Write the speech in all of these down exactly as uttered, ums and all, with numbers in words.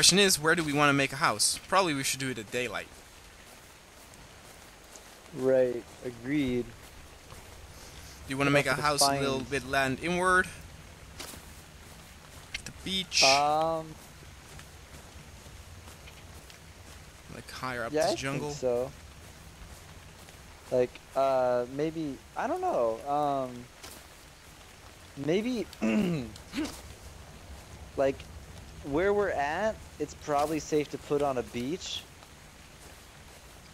Question is, where do we want to make a house? Probably we should do it at daylight. Right, agreed. Do you want to make a house a little bit land inward? The beach? Um... Like higher up yeah, this I jungle? Think so. Like, uh, maybe, I don't know, um... Maybe, like, where we're at, it's probably safe to put on a beach.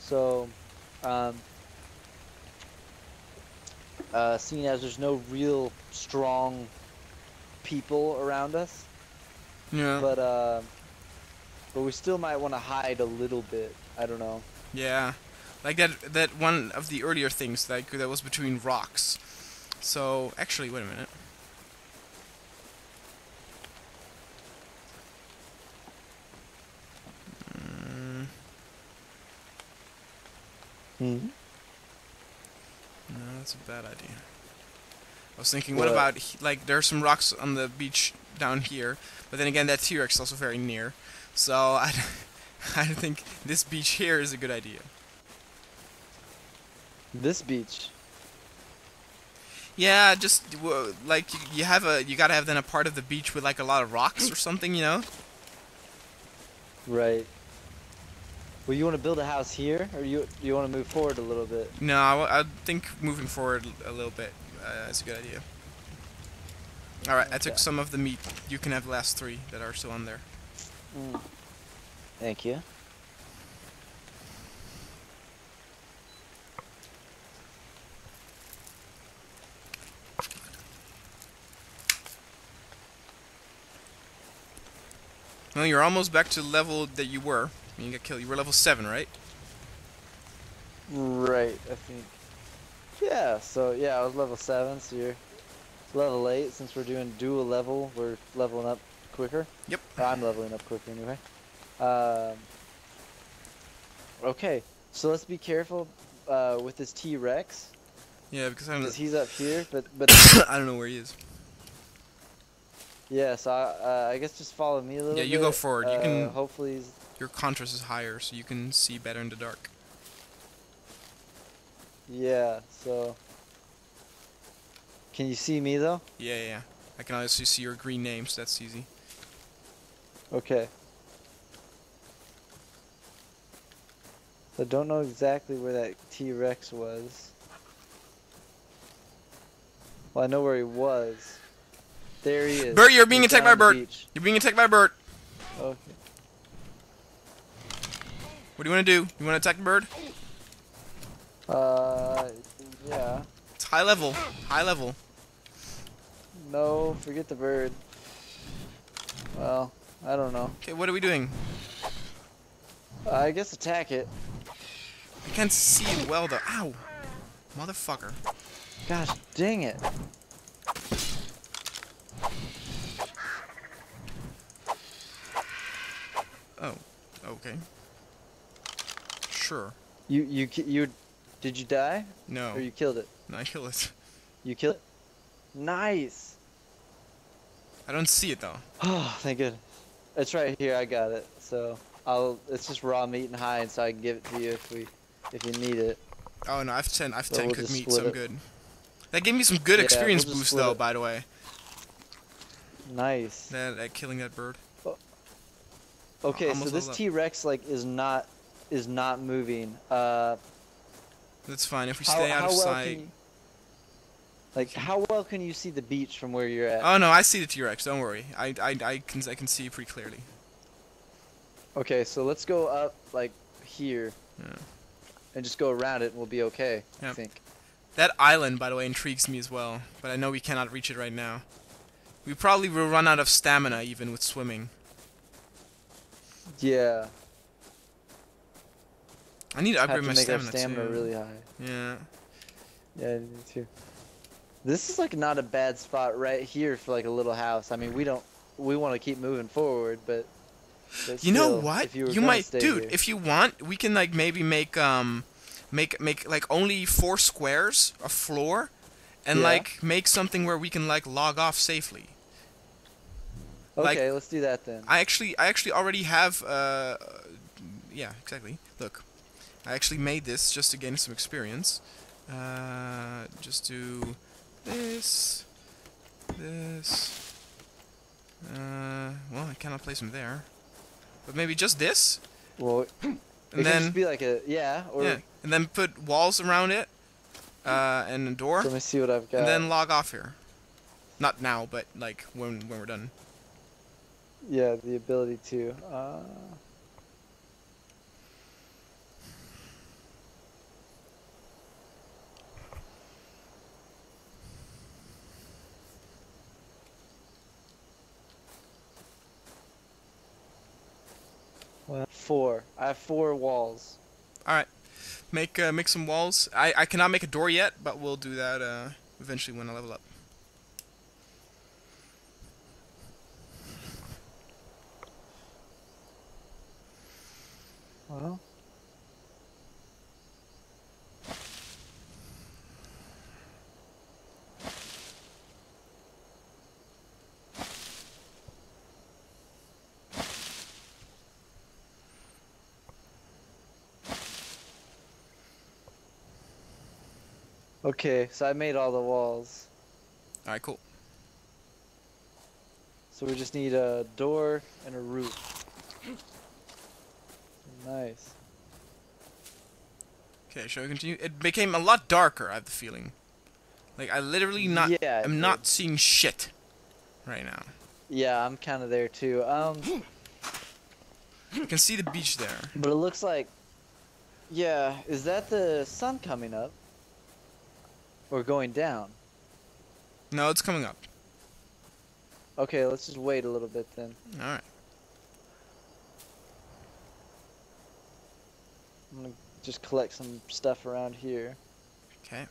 So, um, uh, seeing as there's no real strong people around us. Yeah. But, uh, but we still might want to hide a little bit. I don't know. Yeah. Like that, that one of the earlier things, like, that was between rocks. So, actually, wait a minute. Mm-hmm. No, that's a bad idea. I was thinking, what, what about, like, there are some rocks on the beach down here, but then again, that T-Rex is also very near, so I, I think this beach here is a good idea. This beach? Yeah, just, like, you have a, you gotta have then a part of the beach with, like, a lot of rocks or something, you know? Right. Well, you want to build a house here, or you you want to move forward a little bit? No, I, I think moving forward a little bit uh, is a good idea. All right, okay. I took some of the meat. You can have the last three that are still on there. Mm. Thank you. Well, you're almost back to the level that you were. You got killed. You were level seven, right? Right, I think. Yeah, so yeah, I was level seven, so you're level eight. Since we're doing dual level, we're leveling up quicker. Yep. I'm leveling up quicker anyway. Um, okay, so let's be careful uh, with this T-Rex. Yeah, because I'm. Because he's up here, but but. I don't know where he is. Yeah, so I, uh, I guess just follow me a little. Yeah, you bit. Go forward. You uh, can. Hopefully. He's your contrast is higher, so you can see better in the dark. Yeah, so... Can you see me, though? Yeah, yeah. I can obviously see your green name, so that's easy. Okay. I don't know exactly where that T-Rex was. Well, I know where he was. There he is. Bert, you're being attacked by a bird. You're being attacked by a bird. Okay. What do you want to do? You want to attack the bird? Uh, yeah. It's high level. High level. No, forget the bird. Well, I don't know. Okay, what are we doing? Uh, I guess attack it. I can't see it well though. Ow! Motherfucker. Gosh dang it. Oh, okay. Sure. You you you did you die? No. Or you killed it? No, I killed it. You killed it? Nice. I don't see it though. Oh, thank goodness. It's right here. I got it. So I'll. It's just raw meat and hide, so I can give it to you if we if you need it. Oh no, I've ten. I've so ten we'll cooked meat, so I'm good. That gave me some good yeah, experience we'll boost though, it. By the way. Nice. That at killing that bird. Oh. Okay, so this T-Rex like is not. Is not moving. Uh, That's fine. If we stay how, out how of well sight. You, like, how well can you see the beach from where you're at? Oh no, I see the T-Rex. Don't worry. I I I can I can see pretty clearly. Okay, so let's go up like here, yeah. And just go around it, and we'll be okay. Yep. I think. That island, by the way, intrigues me as well. But I know we cannot reach it right now. We probably will run out of stamina even with swimming. Yeah. I need to upgrade my stamina, stamina too. Really high. Yeah. Yeah, me too. This is like not a bad spot right here for like a little house. I mean, we don't we want to keep moving forward, but, but you still, know what? You, you might, dude. Here. If you want, we can like maybe make um, make make like only four squares a floor, and yeah. Like make something where we can like log off safely. Okay, like, let's do that then. I actually, I actually already have. Uh, yeah, exactly. Look, I actually made this just to gain some experience. Uh, just do this, this. Uh, well, I cannot place them there, but maybe just this. Well, and it then just be like a yeah, or yeah, and then put walls around it, uh, and a door. Let me see what I've got. And then log off here. Not now, but like when when we're done. Yeah, the ability to. Uh... Four. I have four walls. All right, make uh, make some walls. I I cannot make a door yet, but we'll do that uh, eventually when I level up. Well. Okay, so I made all the walls. All right, cool. So we just need a door and a roof. Nice. Okay, shall we continue? It became a lot darker, I have the feeling. Like, I literally not, yeah, I'm not did. seeing shit right now. Yeah, I'm kind of there too. Um, you can see the beach there. But it looks like, yeah, is that the sun coming up? Or going down? No, it's coming up. Okay, let's just wait a little bit then. Alright. I'm gonna just collect some stuff around here. Okay.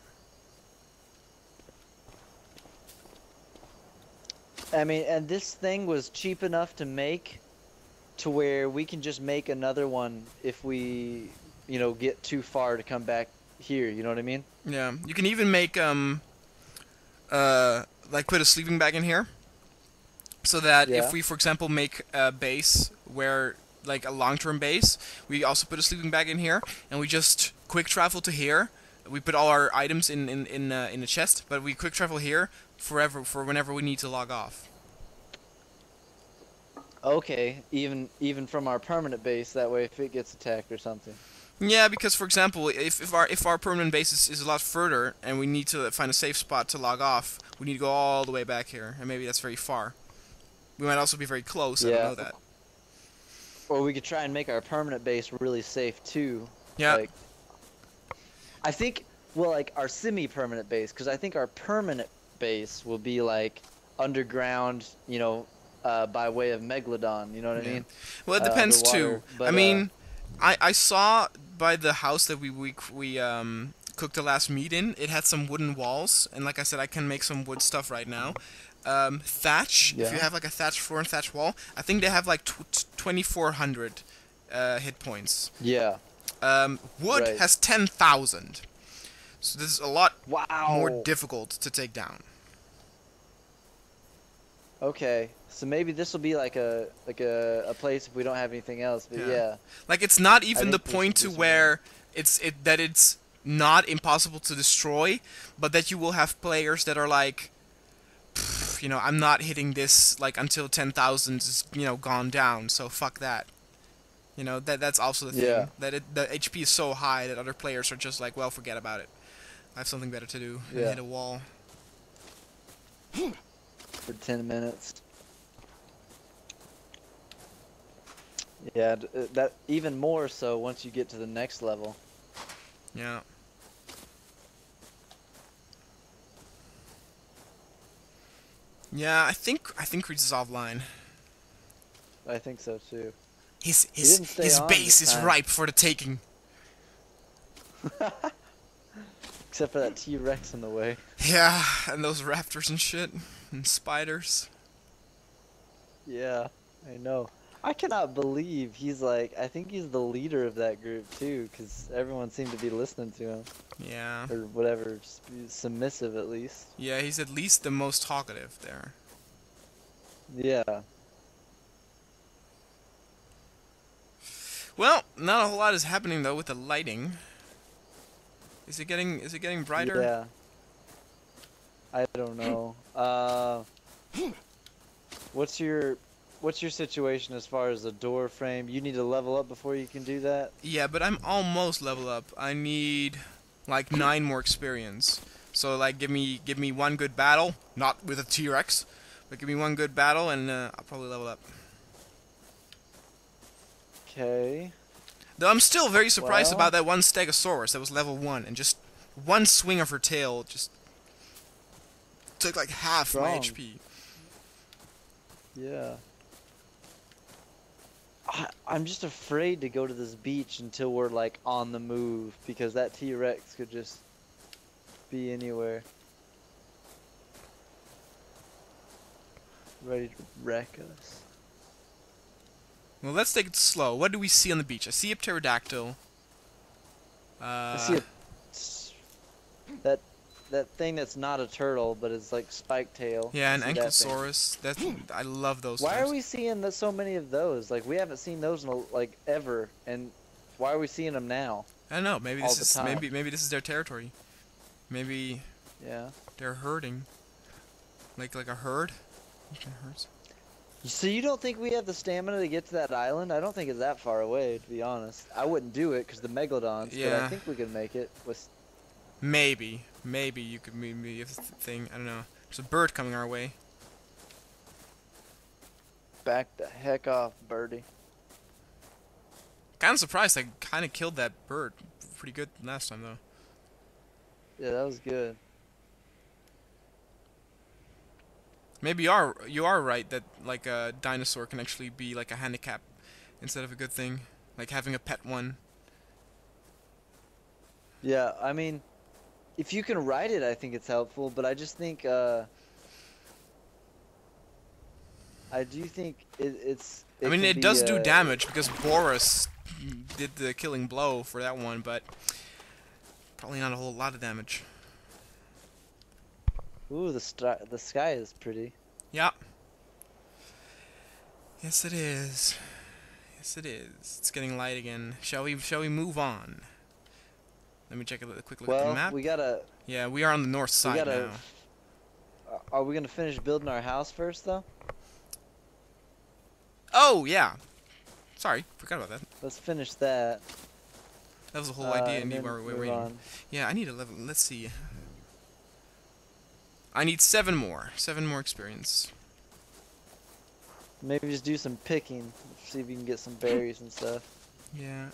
I mean, and this thing was cheap enough to make to where we can just make another one if we, you know, get too far to come back here, you know what I mean? Yeah, you can even make um, uh, like put a sleeping bag in here, so that yeah. if we, for example, make a base where like a long-term base, we also put a sleeping bag in here, and we just quick travel to here. We put all our items in in in uh, in a chest, but we quick travel here forever for whenever we need to log off. Okay, even even from our permanent base, that way if it gets attacked or something. Yeah, because for example, if, if our if our permanent base is, is a lot further and we need to find a safe spot to log off, we need to go all the way back here, and maybe that's very far. We might also be very close. Yeah. I don't know that. Or we could try and make our permanent base really safe too. Yeah. Like, I think well, like our semi-permanent base, because I think our permanent base will be like underground, you know, uh, by way of Megalodon. You know what yeah. I mean? Well, it depends uh, too. But, I mean, uh, I I saw. By the house that we we we um cooked the last meat in, it had some wooden walls, and like I said, I can make some wood stuff right now. Um, thatch. Yeah. If you have like a thatch floor and thatch wall, I think they have like twenty-four hundred uh, hit points. Yeah. Um, wood right. has ten thousand, so this is a lot wow. more difficult to take down. Okay, so maybe this will be like a like a, a place if we don't have anything else. But yeah, yeah. like it's not even the point to where it's it that it's not impossible to destroy, but that you will have players that are like, you know, I'm not hitting this like until ten thousand is you know gone down. So fuck that. You know that that's also the thing yeah. that it, the H P is so high that other players are just like, well, forget about it. I have something better to do. Yeah. And hit a wall. For ten minutes. Yeah, that even more so once you get to the next level. Yeah. Yeah, I think I think Creed is offline. I think so too. His his his base is ripe for the taking. Except for that T-Rex in the way. Yeah, and those raptors and shit. And spiders. Yeah, I know. I cannot believe he's like, I think he's the leader of that group too, because everyone seemed to be listening to him. Yeah. Or whatever, submissive at least. Yeah, he's at least the most talkative there. Yeah. Well, not a whole lot is happening though with the lighting. Is it getting is it getting brighter? Yeah. I don't know. Uh, what's your what's your situation as far as the door frame? You need to level up before you can do that? Yeah, but I'm almost level up. I need like nine more experience. So like give me give me one good battle, not with a T-Rex, but give me one good battle and uh, I'll probably level up. Okay. Though I'm still very surprised well. about that one stegosaurus that was level one, and just one swing of her tail just took like half Strong. my H P. Yeah. I, I'm just afraid to go to this beach until we're like on the move, because that T-Rex could just be anywhere. Ready to wreck us. Well, let's take it slow. What do we see on the beach? I see a pterodactyl. Uh, I see a, that that thing that's not a turtle, but it's like spike tail. Yeah, an ankylosaurus. That that's, I love those. Why types. are we seeing the, so many of those? Like we haven't seen those in a, like ever, and why are we seeing them now? I don't know. Maybe this is time. maybe maybe this is their territory. Maybe. Yeah. They're herding. Like like a herd. Okay, herds. So you don't think we have the stamina to get to that island? I don't think it's that far away, to be honest. I wouldn't do it because the megalodons, yeah. but I think we could make it with... Maybe. Maybe you could move me if it's the thing. I don't know. There's a bird coming our way. Back the heck off, birdie. Kind of surprised I kind of killed that bird pretty good last time, though. Yeah, that was good. Maybe you are, you are right that like a dinosaur can actually be like a handicap instead of a good thing, like having a pet one. Yeah, I mean, if you can ride it, I think it's helpful, but I just think, uh, I do think it, it's... It I mean, it does do damage because Boris did the killing blow for that one, but probably not a whole lot of damage. Ooh, the star the sky is pretty. Yeah. Yes, it is. Yes, it is. It's getting light again. Shall we? Shall we move on? Let me check a quick look well, at the map. Well, we gotta. Yeah, we are on the north side gotta, now. Are we gonna finish building our house first, though? Oh yeah. Sorry, forgot about that. Let's finish that. That was the whole uh, idea. And anyway, we're waiting. On. Yeah, I need eleven. Let's see. I need seven more. Seven more experience. Maybe just do some picking. See if we can get some berries and stuff. Yeah.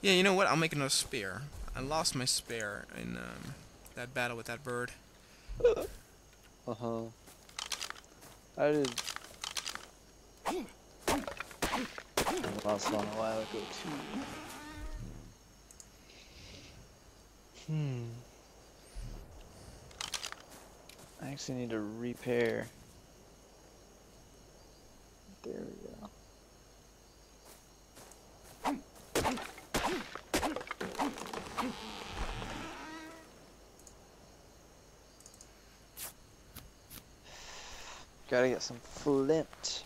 Yeah, you know what? I'll make another spear. I lost my spear in um, that battle with that bird. Uh-huh. I did... I lost one a while ago too. Hmm. I actually need to repair. There we go. Gotta get some flint.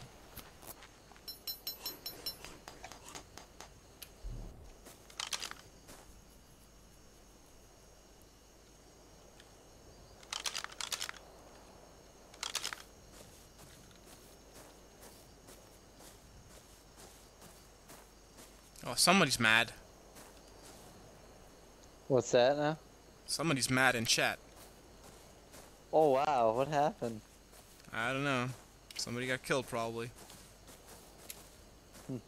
Somebody's mad. What's that now? Somebody's mad in chat. Oh wow, what happened? I don't know. Somebody got killed probably. Do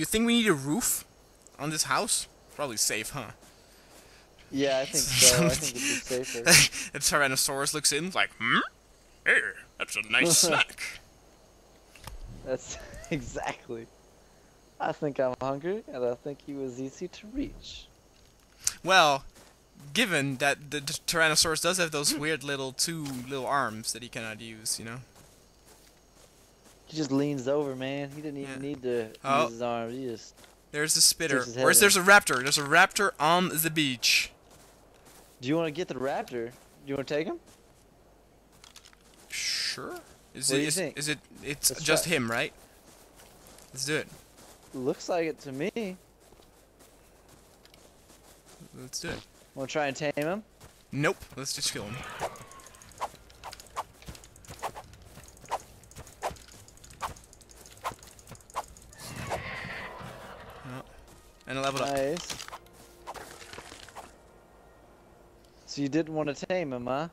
you think we need a roof on this house? Probably safe, huh? Yeah, I think so. I think it's safer. The Tyrannosaurus looks in like, hmm? Hey, that's a nice snack. That's exactly. I think I'm hungry, and I think he was easy to reach. Well, given that the Tyrannosaurus does have those weird little two little arms that he cannot use, you know. He just leans over, man. He didn't even yeah. need to oh. use his arms. He just There's a spitter. Where's there's a raptor? There's a raptor on the beach. Do you want to get the raptor? Do you want to take him? Sure. Is what it? Do you is, think? Is it? It's Let's just try. him, right? Let's do it. Looks like it to me. Let's do it. Want to try and tame him? Nope. Let's just kill him. And I leveled nice. up. So you didn't want to tame him, huh?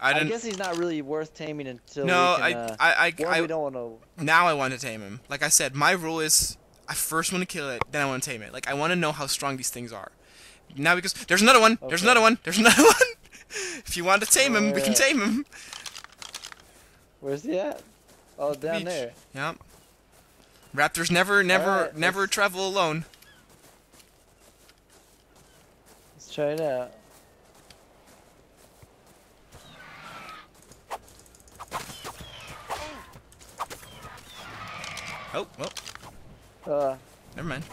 I, didn't... I guess he's not really worth taming until no, we can, I, uh, I, I, I, we don't want to. Now I want to tame him. Like I said, my rule is I first want to kill it, then I want to tame it. Like I want to know how strong these things are. Now because there's another one. Okay. There's another one. There's another one. If you want to tame him, All we right. can tame him. Where's he at? Oh, down Beach. there. Yeah. Raptors never, never, right, never let's... travel alone. Try it out. Oh, well. Uh, Never mind.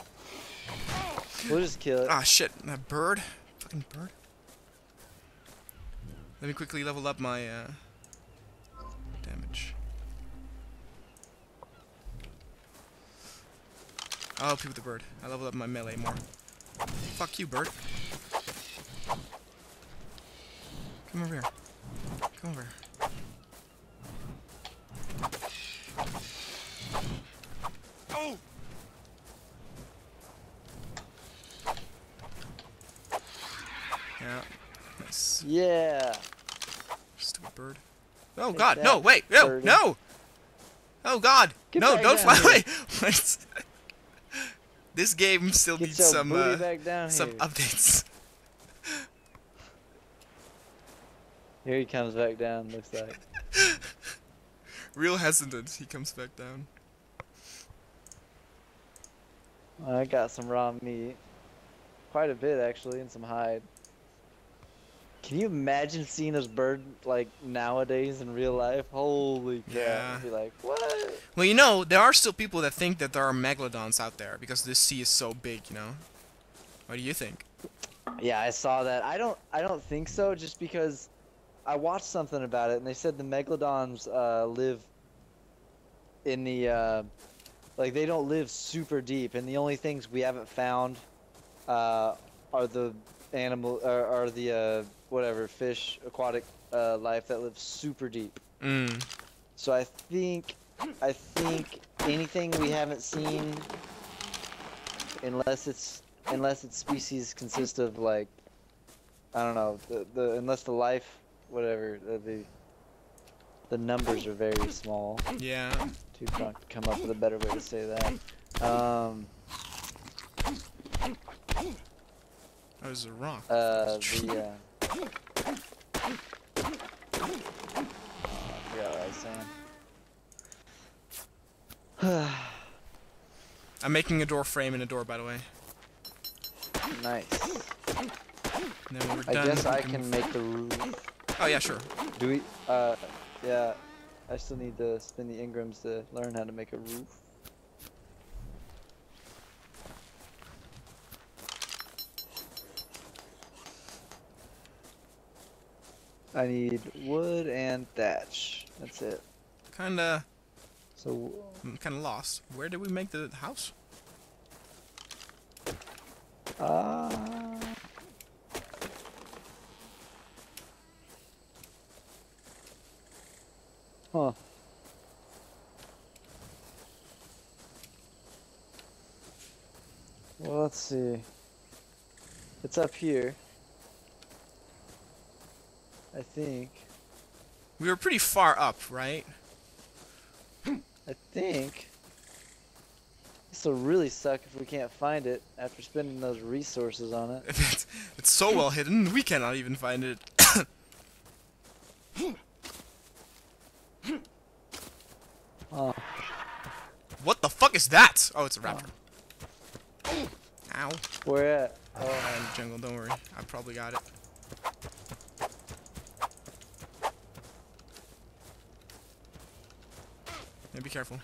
We'll just kill it. Ah, shit. That bird. Fucking bird. Let me quickly level up my uh, damage. I'll help you with the bird. I level up my melee more. Fuck you, bird. Come over here. Come over here. Oh! Yeah. Nice. Yeah. Stupid bird. Oh Take god, no, wait, no, birdie. no! Oh god! Get no, don't fly away! This game still Get needs some uh, some here. updates. Here he comes back down, looks like. Real hesitant, he comes back down. I got some raw meat. Quite a bit, actually, and some hide. Can you imagine seeing this bird, like, nowadays in real life? Holy cow. Yeah. I'd be like, what? Well, you know, there are still people that think that there are megalodons out there because this sea is so big, you know? What do you think? Yeah, I saw that. I don't, I don't think so, just because... I watched something about it, and they said the megalodons uh, live in the, uh, like, they don't live super deep, and the only things we haven't found uh, are the animal, are, are the, uh, whatever, fish, aquatic uh, life that lives super deep. Mm. So I think, I think anything we haven't seen, unless it's, unless its species consist of, like, I don't know, the, the unless the life... Whatever, the the numbers are very small. Yeah. Too drunk to come up with a better way to say that. Um. That was a rock. Uh, the, uh... Oh, I forgot what I was saying. I'm making a door frame and a door, by the way. Nice. And then when we're done, I guess I can make the roof. Oh yeah, sure. Do we? Uh, yeah. I still need to spin the Ingrams to learn how to make a roof. I need wood and thatch. That's it. Kinda. So. I'm kinda lost. Where did we make the house? Ah. Uh... Huh. Well, let's see. It's up here. I think. We were pretty far up, right? I think. This will really suck if we can't find it after spending those resources on it. it's, it's so well hidden, we cannot even find it. Oh. What the fuck is that? Oh, it's a raptor. Oh. Ow. Where at? Oh, I'm in the jungle, don't worry. I probably got it. Yeah, be careful.